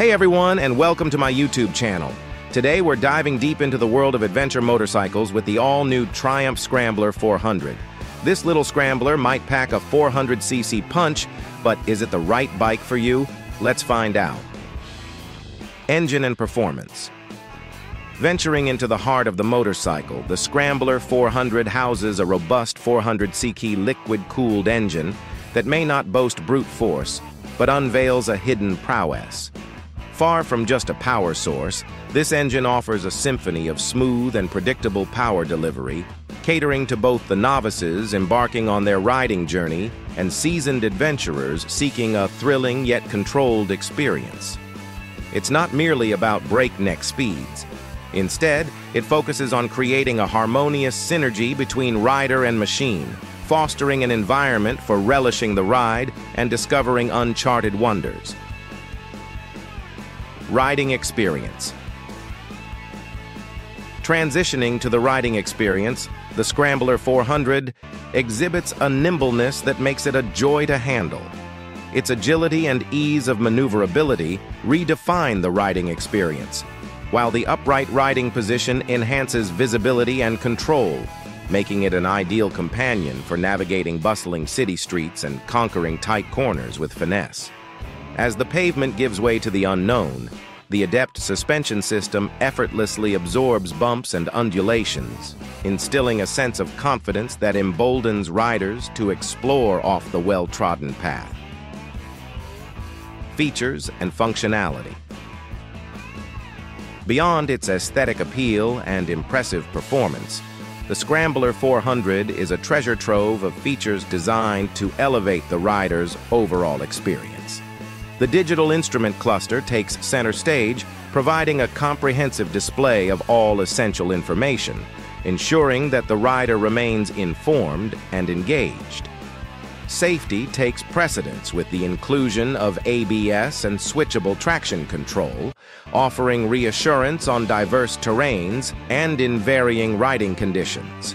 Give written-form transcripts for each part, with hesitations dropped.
Hey everyone, and welcome to my YouTube channel. Today we're diving deep into the world of adventure motorcycles with the all-new Triumph Scrambler 400. This little scrambler might pack a 400cc punch, but is it the right bike for you? Let's find out. Engine and performance. Venturing into the heart of the motorcycle, the Scrambler 400 houses a robust 400cc liquid-cooled engine that may not boast brute force, but unveils a hidden prowess. Far from just a power source, this engine offers a symphony of smooth and predictable power delivery, catering to both the novices embarking on their riding journey and seasoned adventurers seeking a thrilling yet controlled experience. It's not merely about breakneck speeds. Instead, it focuses on creating a harmonious synergy between rider and machine, fostering an environment for relishing the ride and discovering uncharted wonders. Riding experience. Transitioning to the riding experience, the Scrambler 400 exhibits a nimbleness that makes it a joy to handle. Its agility and ease of maneuverability redefine the riding experience, while the upright riding position enhances visibility and control, making it an ideal companion for navigating bustling city streets and conquering tight corners with finesse. As the pavement gives way to the unknown, the adept suspension system effortlessly absorbs bumps and undulations, instilling a sense of confidence that emboldens riders to explore off the well-trodden path. Features and functionality. Beyond its aesthetic appeal and impressive performance, the Scrambler 400 is a treasure trove of features designed to elevate the rider's overall experience. The digital instrument cluster takes center stage, providing a comprehensive display of all essential information, ensuring that the rider remains informed and engaged. Safety takes precedence with the inclusion of ABS and switchable traction control, offering reassurance on diverse terrains and in varying riding conditions.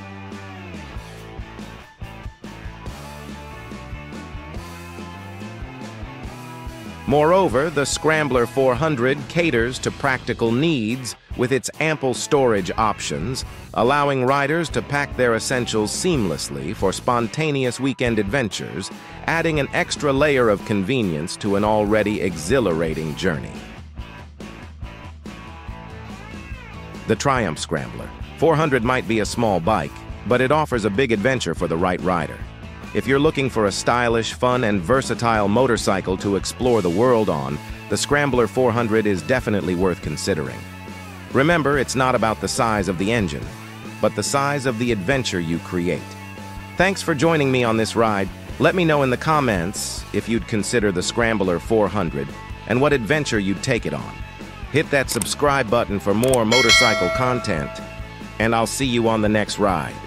Moreover, the Scrambler 400 caters to practical needs with its ample storage options, allowing riders to pack their essentials seamlessly for spontaneous weekend adventures, adding an extra layer of convenience to an already exhilarating journey. The Triumph Scrambler 400 might be a small bike, but it offers a big adventure for the right rider. If you're looking for a stylish, fun, and versatile motorcycle to explore the world on, the Scrambler 400 is definitely worth considering. Remember, it's not about the size of the engine, but the size of the adventure you create. Thanks for joining me on this ride. Let me know in the comments if you'd consider the Scrambler 400 and what adventure you'd take it on. Hit that subscribe button for more motorcycle content, and I'll see you on the next ride.